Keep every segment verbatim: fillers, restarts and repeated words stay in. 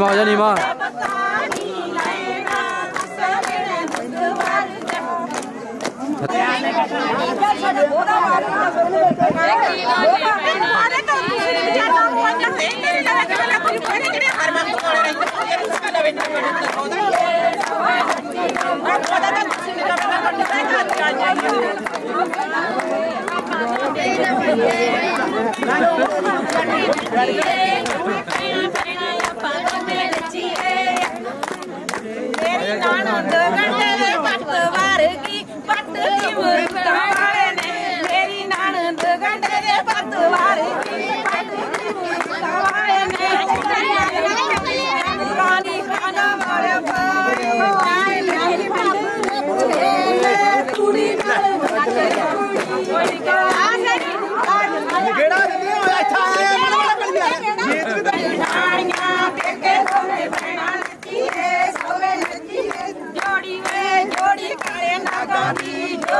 नीमा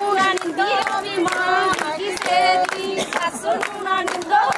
हो जा नीमा